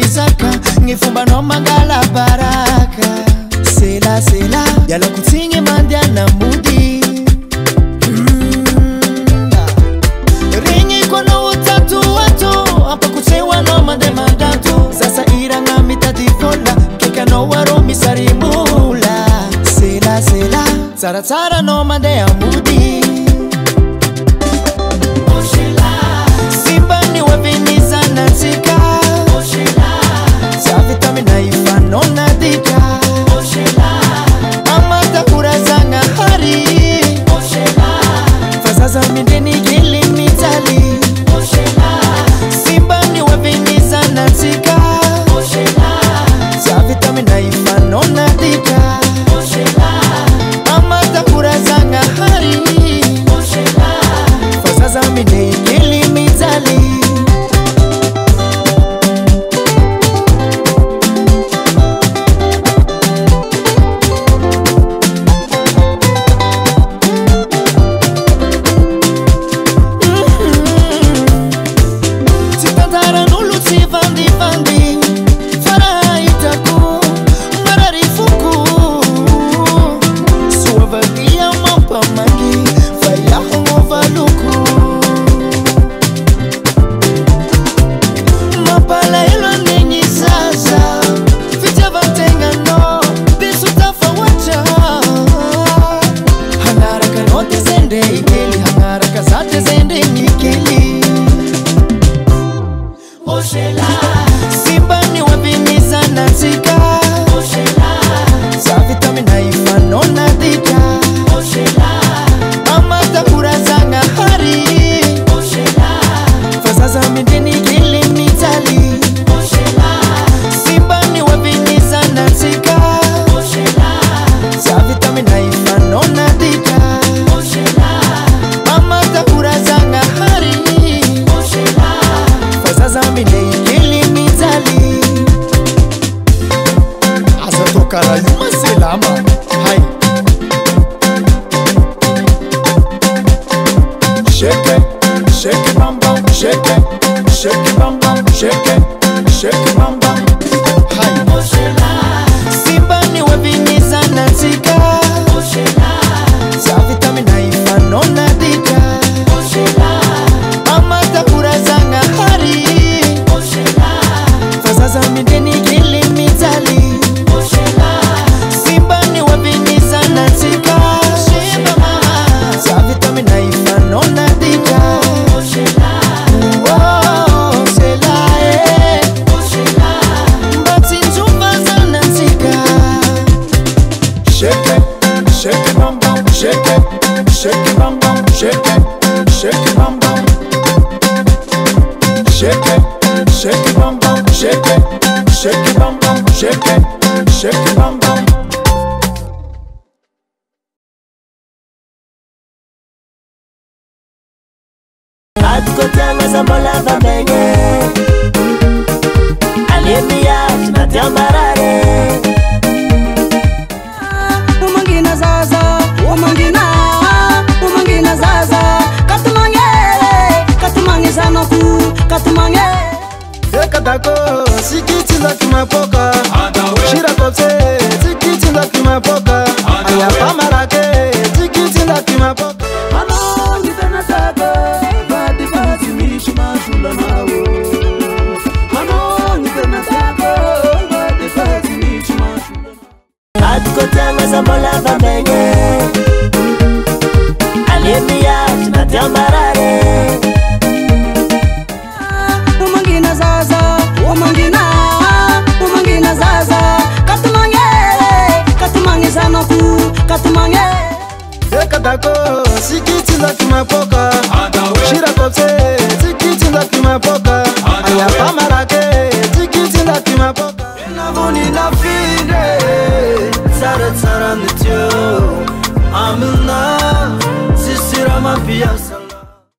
isaka ngifumba no mangala baraka sela sela yalo kutinge mandia na mudi ringi kono utatu watu hapa kuchewa no mande mandatu sasa iranga mitatifola kika no waro misarimula sela sela sara sara no mande ya mudi I'm in love, sister, I'm a fiancé.